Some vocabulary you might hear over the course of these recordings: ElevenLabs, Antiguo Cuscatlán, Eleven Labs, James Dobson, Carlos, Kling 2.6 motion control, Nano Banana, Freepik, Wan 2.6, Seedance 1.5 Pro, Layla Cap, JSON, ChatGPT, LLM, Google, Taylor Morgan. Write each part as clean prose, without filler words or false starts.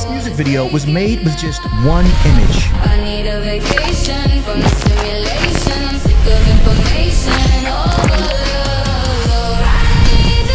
This music video was made with just one image. I need a vacation from the simulation. I'm sick of information.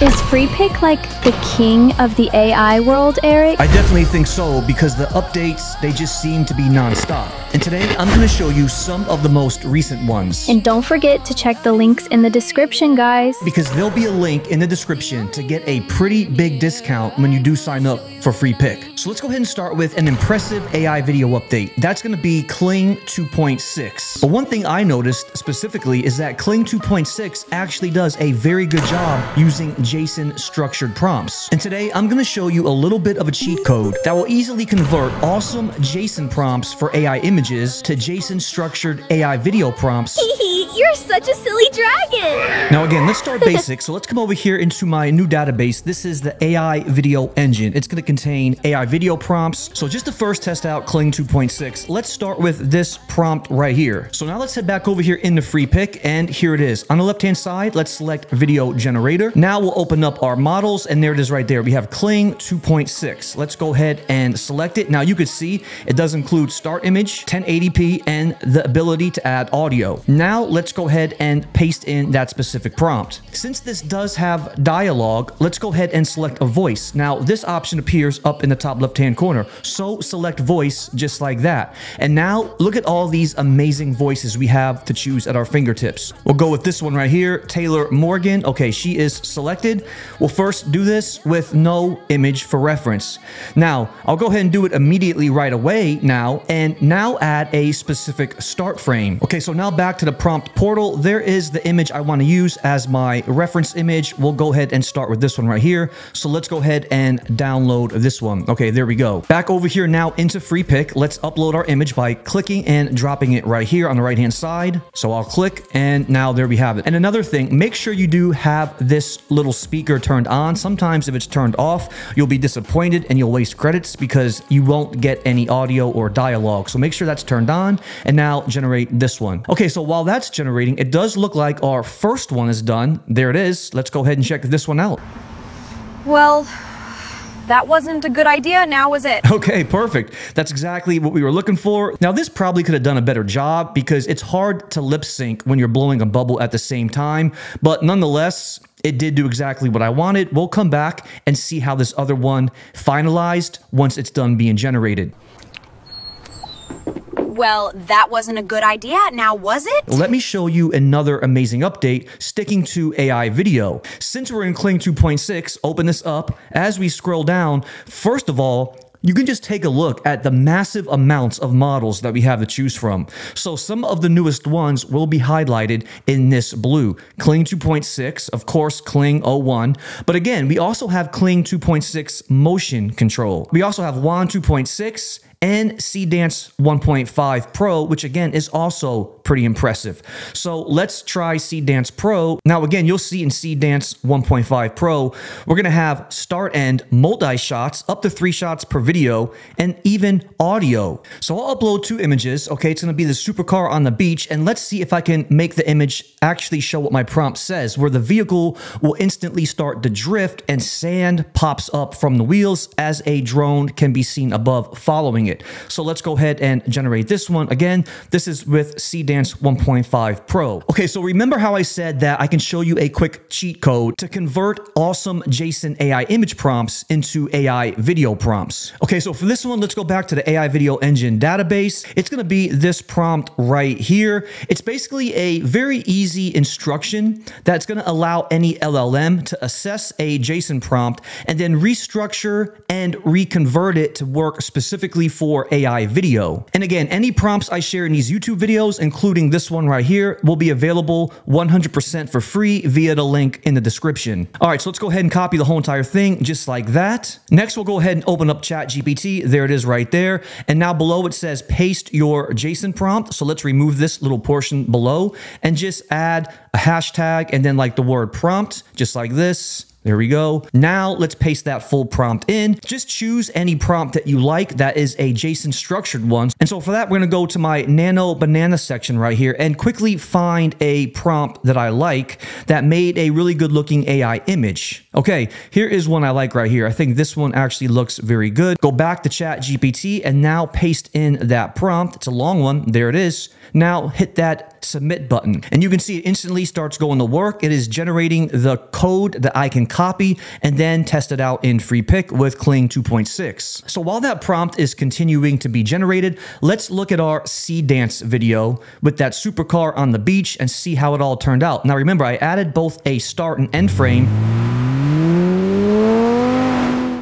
Is Freepik like the king of the AI world, Eric? I definitely think so, because the updates, they just seem to be non-stop. And today, I'm going to show you some of the most recent ones. And don't forget to check the links in the description, guys. Because there'll be a link in the description to get a pretty big discount when you do sign up for Freepik. So let's go ahead and start with an impressive AI video update. That's going to be Kling 2.6. But one thing I noticed specifically is that Kling 2.6 actually does a very good job using JSON structured prompts. And today I'm going to show you a little bit of a cheat code that will easily convert awesome JSON prompts for AI images to JSON structured AI video prompts. You're such a silly dragon. Now again, let's start basic. So let's come over here into my new database. This is the AI video engine. It's going to contain AI video prompts. So just to first test out Kling 2.6, let's start with this prompt right here. So now let's head back over here into Freepik, and here it is. On the left-hand side, let's select video generator. Now we'll open up our models, and there it is right there. We have Kling 2.6. Let's go ahead and select it. Now you could see it does include start image, 1080p, and the ability to add audio. Now let's go ahead and paste in that specific prompt. Since this does have dialogue, let's go ahead and select a voice. Now this option appears up in the top left-hand corner. So select voice just like that. And now look at all these amazing voices we have to choose at our fingertips. We'll go with this one right here, Taylor Morgan. Okay, she is selected. We'll first do this with no image for reference. Now, I'll go ahead and do it immediately right away now, and now add a specific start frame. Okay, so now back to the prompt portal. There is the image I want to use as my reference image. We'll go ahead and start with this one right here. So let's go ahead and download this one. Okay, there we go. Back over here now into Freepik. Let's upload our image by clicking and dropping it right here on the right-hand side. So I'll click, and now there we have it. And another thing, make sure you do have this little speaker turned on. Sometimes if it's turned off, you'll be disappointed and you'll waste credits because you won't get any audio or dialogue. So make sure that's turned on, and now generate this one. Okay, so while that's generating, it does look like our first one is done. There it is. Let's go ahead and check this one out. Well, that wasn't a good idea. Now was it? Okay, perfect. That's exactly what we were looking for. Now this probably could have done a better job because it's hard to lip sync when you're blowing a bubble at the same time, but nonetheless, it did do exactly what I wanted. We'll come back and see how this other one finalized once it's done being generated. Well, that wasn't a good idea, now was it? Let me show you another amazing update, sticking to AI video. Since we're in Kling 2.6, open this up. As we scroll down, first of all, you can just take a look at the massive amounts of models that we have to choose from. So some of the newest ones will be highlighted in this blue. Kling 2.6, of course, Kling 01. But again, we also have Kling 2.6 motion control. We also have Wan 2.6 and Seedance 1.5 Pro, which again is also pretty impressive. So let's try Seedance Pro. Now again, you'll see in Seedance 1.5 Pro, we're gonna have start end, multi-shots, up to 3 shots per video, and even audio. So I'll upload 2 images, okay? It's gonna be the supercar on the beach, and let's see if I can make the image actually show what my prompt says, where the vehicle will instantly start to drift and sand pops up from the wheels as a drone can be seen above following it. So let's go ahead and generate this one. Again, this is with Seedance 1.5 Pro. Okay, so remember how I said that I can show you a quick cheat code to convert awesome JSON AI image prompts into AI video prompts. Okay, so for this one, let's go back to the AI video engine database. It's going to be this prompt right here. It's basically a very easy instruction that's going to allow any LLM to assess a JSON prompt and then restructure and reconvert it to work specifically for AI video. And again, any prompts I share in these YouTube videos, including this one right here, will be available 100% for free via the link in the description. All right, so let's go ahead and copy the whole entire thing just like that. Next, we'll go ahead and open up ChatGPT. There it is right there. And now below it says paste your JSON prompt. So let's remove this little portion below and just add a hashtag, and then like the word prompt, just like this. There we go. Now let's paste that full prompt in. Just choose any prompt that you like that is a JSON structured one. And so for that, we're gonna go to my Nano Banana section right here and quickly find a prompt that I like that made a really good looking AI image. Okay, here is one I like right here. I think this one actually looks very good. Go back to ChatGPT and now paste in that prompt. It's a long one, there it is. Now hit that submit button and you can see it instantly starts going to work. It is generating the code that I can copy and then test it out in Freepik with Kling 2.6. So while that prompt is continuing to be generated, let's look at our Seedance video with that supercar on the beach and see how it all turned out. Now remember, I added both a start and end frame.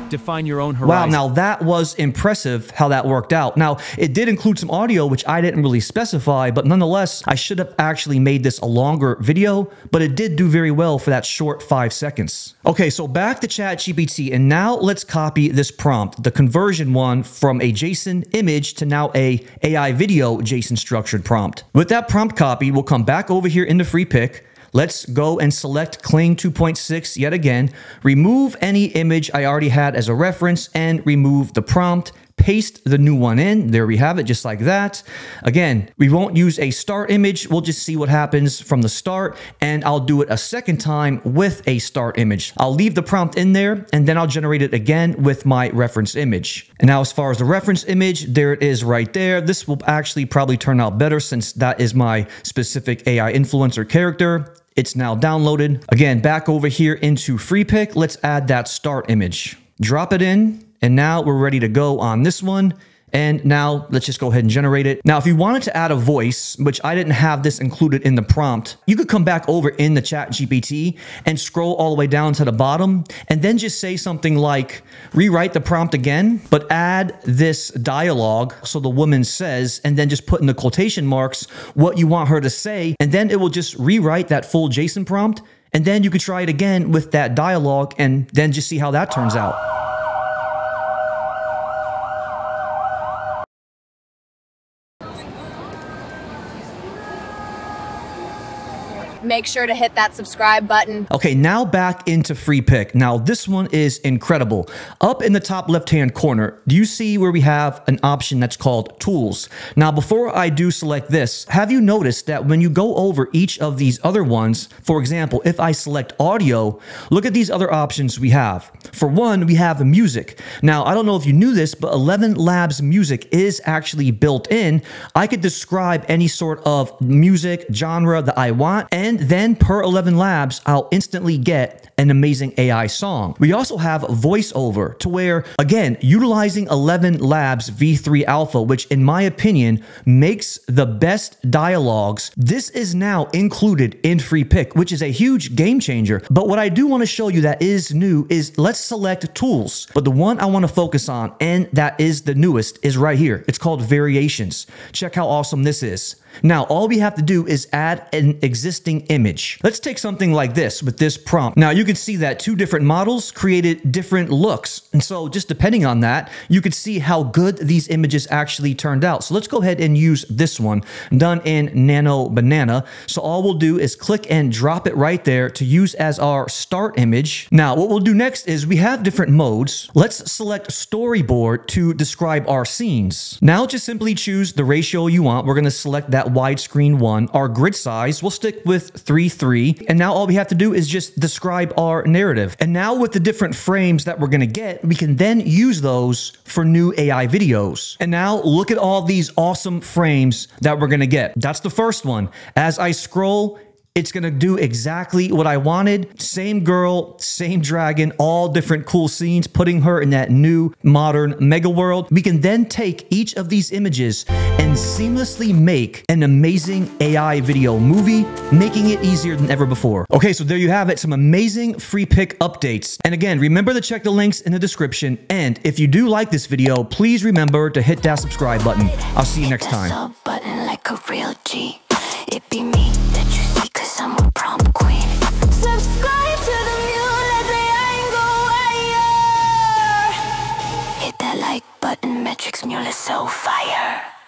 Define your own horizon. Wow, now that was impressive how that worked out. Now, it did include some audio, which I didn't really specify, but nonetheless, I should have actually made this a longer video, but it did do very well for that short 5 seconds. Okay, so back to ChatGPT, and now let's copy this prompt, the conversion one, from a JSON image to now a AI video JSON structured prompt. With that prompt copy, we'll come back over here into Freepik. Let's go and select Kling 2.6 yet again, remove any image I already had as a reference and remove the prompt, paste the new one in. There we have it, just like that. Again, we won't use a start image. We'll just see what happens from the start, and I'll do it a second time with a start image. I'll leave the prompt in there, and then I'll generate it again with my reference image. And now as far as the reference image, there it is right there. This will actually probably turn out better since that is my specific AI influencer character. It's now downloaded. Again, back over here into Freepik. Let's add that start image. Drop it in, and now we're ready to go on this one. And now let's just go ahead and generate it. Now, if you wanted to add a voice, which I didn't have this included in the prompt, you could come back over in the ChatGPT and scroll all the way down to the bottom and then just say something like, rewrite the prompt again, but add this dialogue. So the woman says, and then just put in the quotation marks what you want her to say. And then it will just rewrite that full JSON prompt. And then you could try it again with that dialogue and then just see how that turns out. Make sure to hit that subscribe button. Okay, now back into Freepik. Now this one is incredible. Up in the top left-hand corner, do you see where we have an option that's called Tools? Now before I do select this, have you noticed that when you go over each of these other ones, for example, if I select audio, look at these other options we have. For one, we have music. Now, I don't know if you knew this, but Eleven Labs music is actually built in. I could describe any sort of music genre that I want, and then per 11 Labs, I'll instantly get an amazing AI song. We also have voiceover to where, again, utilizing 11 Labs V3 Alpha, which in my opinion makes the best dialogues. This is now included in Freepik, which is a huge game changer. But what I do want to show you that is new is let's select tools. But the one I want to focus on, and that is the newest, is right here. It's called Variations. Check how awesome this is. Now, all we have to do is add an existing image. Let's take something like this with this prompt. Now, you can see that two different models created different looks. And so just depending on that, you could see how good these images actually turned out. So let's go ahead and use this one done in Nano Banana. So all we'll do is click and drop it right there to use as our start image. Now, what we'll do next is we have different modes. Let's select storyboard to describe our scenes. Now, just simply choose the ratio you want. We're going to select that widescreen one. Our grid size, we'll stick with 3:3. And now all we have to do is just describe our narrative. And now with the different frames that we're going to get, we can then use those for new AI videos. And now look at all these awesome frames that we're going to get. That's the first one. As I scroll, it's gonna do exactly what I wanted. Same girl, same dragon, all different cool scenes, putting her in that new modern mega world. We can then take each of these images and seamlessly make an amazing AI video movie, making it easier than ever before. Okay, so there you have it, some amazing Freepik updates. And again, remember to check the links in the description. And if you do like this video, please remember to hit that subscribe button. I'll see you next time. Button matrix mule is so fire.